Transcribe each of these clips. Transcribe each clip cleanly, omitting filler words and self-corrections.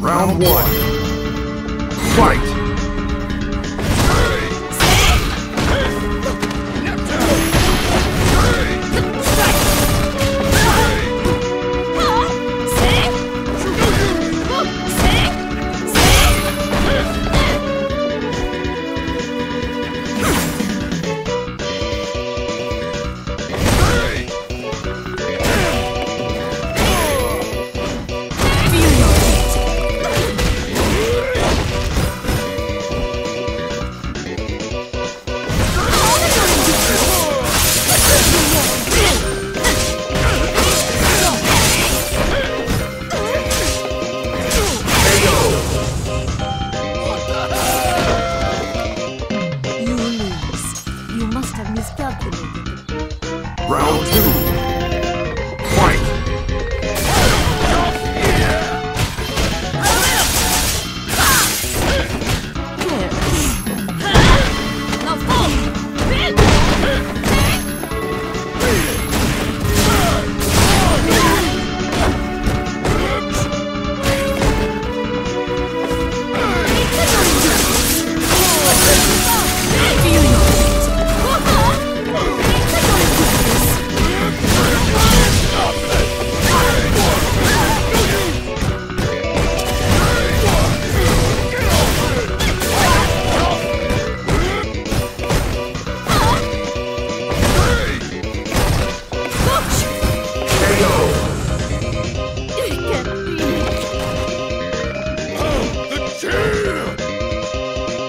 Round one. Fight! Round two.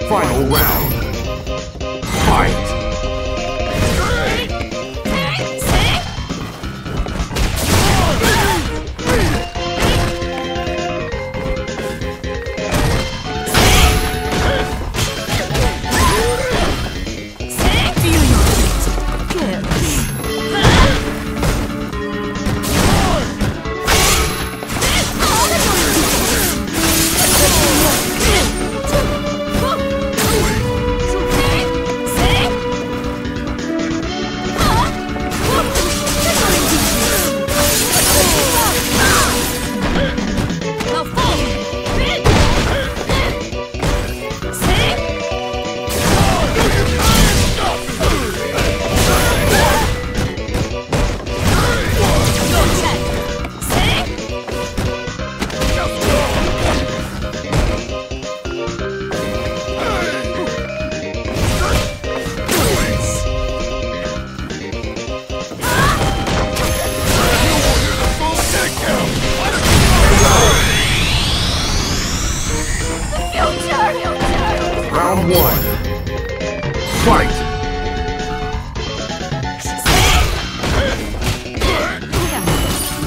Final round. Fight! Round one. Fight! Here! Go!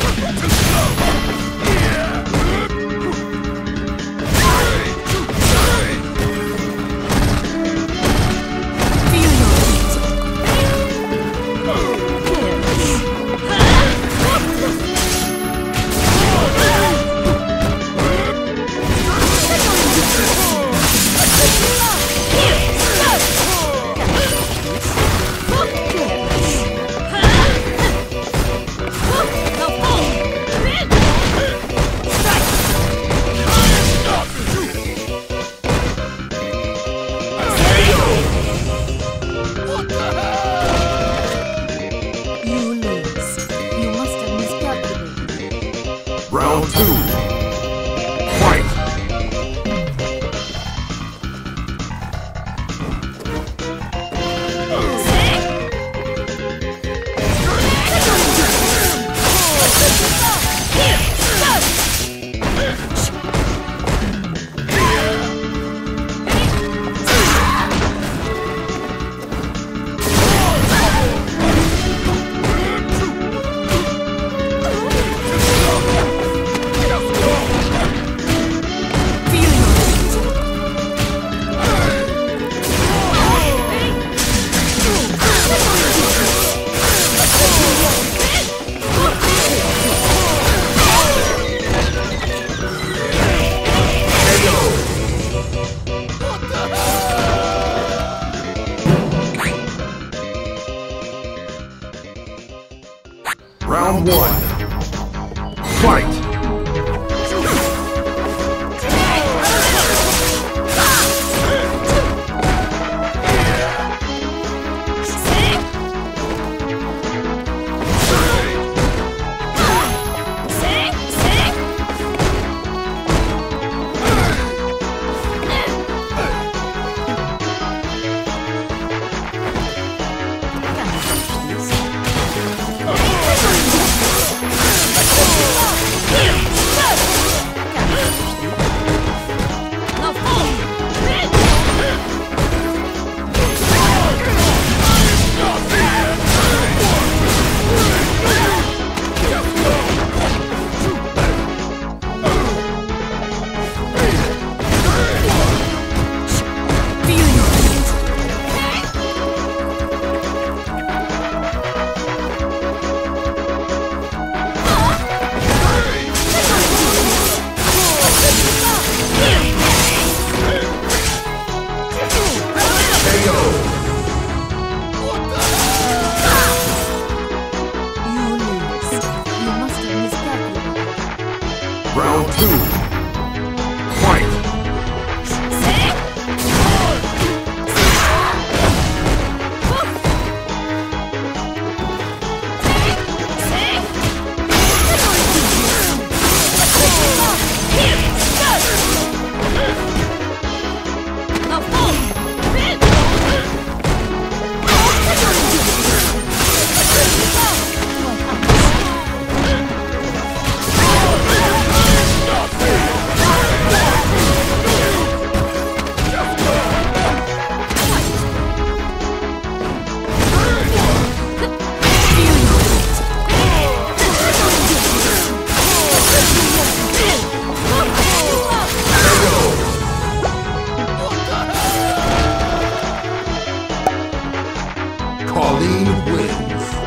Pauline Wills.